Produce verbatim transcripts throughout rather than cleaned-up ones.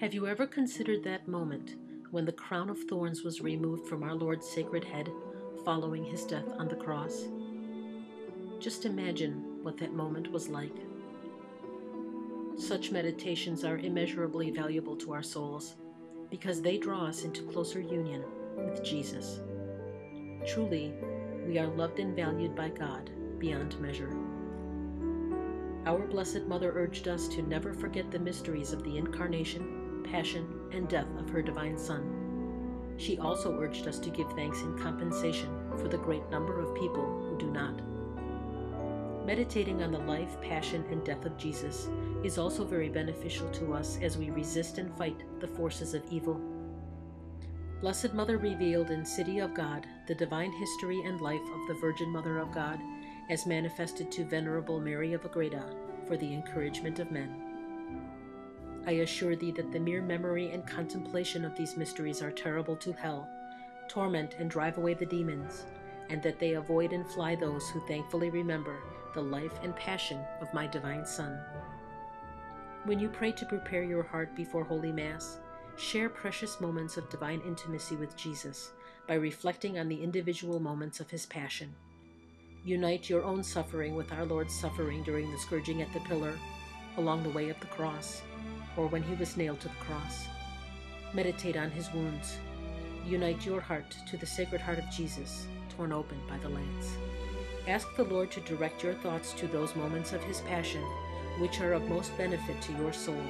Have you ever considered that moment when the crown of thorns was removed from our Lord's sacred head following his death on the cross? Just imagine what that moment was like. Such meditations are immeasurably valuable to our souls because they draw us into closer union with Jesus. Truly, we are loved and valued by God beyond measure. Our Blessed Mother urged us to never forget the mysteries of the Incarnation, Passion, and death of her Divine Son. She also urged us to give thanks in compensation for the great number of people who do not. Meditating on the life, passion, and death of Jesus is also very beneficial to us as we resist and fight the forces of evil. Blessed Mother revealed in City of God the divine history and life of the Virgin Mother of God as manifested to Venerable Mary of Agreda for the encouragement of men. I assure thee that the mere memory and contemplation of these mysteries are terrible to hell, torment and drive away the demons, and that they avoid and fly those who thankfully remember the life and passion of my Divine Son. When you pray to prepare your heart before Holy Mass, share precious moments of divine intimacy with Jesus by reflecting on the individual moments of his passion. Unite your own suffering with our Lord's suffering during the scourging at the pillar, along the way of the cross, or when he was nailed to the cross. Meditate on his wounds. Unite your heart to the Sacred Heart of Jesus, torn open by the lance. Ask the Lord to direct your thoughts to those moments of his passion which are of most benefit to your soul,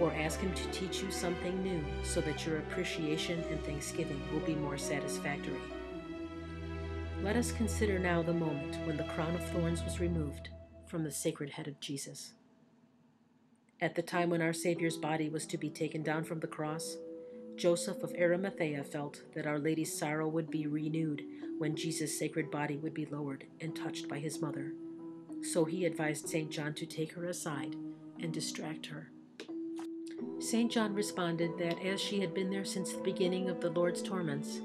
or ask him to teach you something new so that your appreciation and thanksgiving will be more satisfactory. Let us consider now the moment when the crown of thorns was removed from the sacred head of Jesus. At the time when our Savior's body was to be taken down from the cross, Joseph of Arimathea felt that Our Lady's sorrow would be renewed when Jesus' sacred body would be lowered and touched by his mother. So he advised Saint John to take her aside and distract her. Saint John responded that as she had been there since the beginning of the Lord's torments,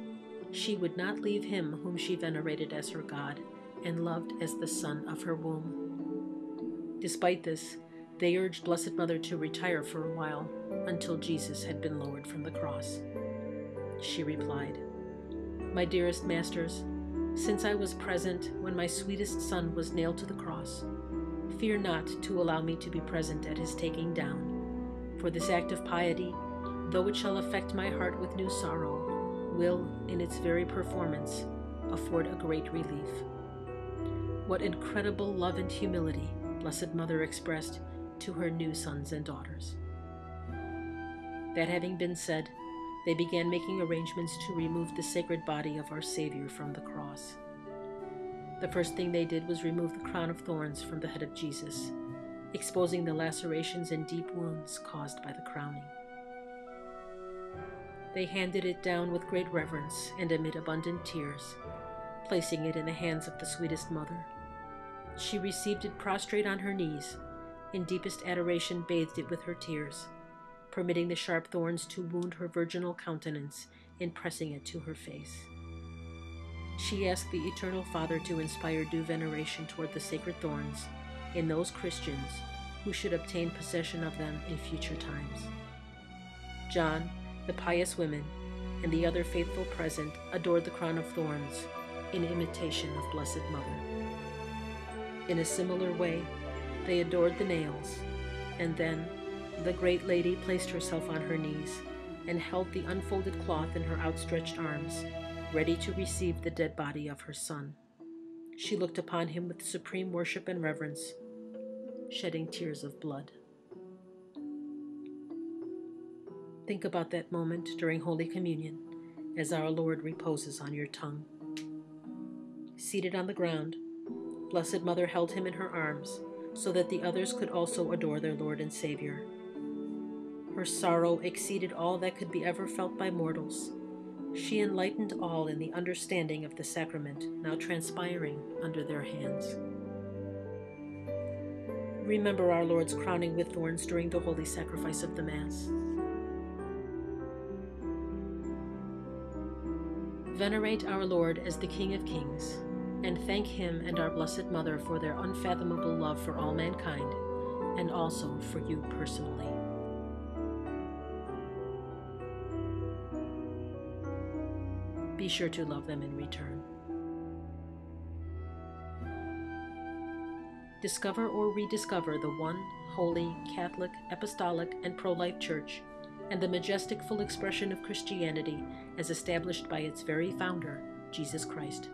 she would not leave him whom she venerated as her God and loved as the son of her womb. Despite this, they urged Blessed Mother to retire for a while until Jesus had been lowered from the cross. She replied, "My dearest masters, since I was present when my sweetest son was nailed to the cross, fear not to allow me to be present at his taking down. For this act of piety, though it shall affect my heart with new sorrow, will, in its very performance, afford a great relief." What incredible love and humility Blessed Mother expressed to her new sons and daughters. That having been said, they began making arrangements to remove the sacred body of our Savior from the cross. The first thing they did was remove the crown of thorns from the head of Jesus, exposing the lacerations and deep wounds caused by the crowning. They handed it down with great reverence and amid abundant tears, placing it in the hands of the sweetest mother. She received it prostrate on her knees, in deepest adoration bathed it with her tears, permitting the sharp thorns to wound her virginal countenance and pressing it to her face. She asked the Eternal Father to inspire due veneration toward the sacred thorns in those Christians who should obtain possession of them in future times. John, the pious women, and the other faithful present adored the crown of thorns in imitation of Blessed Mother. In a similar way, they adored the nails, and then the great lady placed herself on her knees and held the unfolded cloth in her outstretched arms, ready to receive the dead body of her son. She looked upon him with supreme worship and reverence, shedding tears of blood. Think about that moment during Holy Communion as our Lord reposes on your tongue. Seated on the ground, Blessed Mother held him in her arms so that the others could also adore their Lord and Savior. Her sorrow exceeded all that could be ever felt by mortals. She enlightened all in the understanding of the sacrament now transpiring under their hands. Remember our Lord's crowning with thorns during the holy sacrifice of the Mass. Venerate our Lord as the King of Kings, and thank him and our Blessed Mother for their unfathomable love for all mankind, and also for you personally. be sure to love them in return. Discover or rediscover the one, holy, Catholic, apostolic, and pro-life Church, and the majestic full expression of Christianity as established by its very founder, Jesus Christ.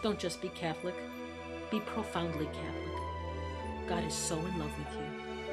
Don't just be Catholic, be profoundly Catholic. God is so in love with you.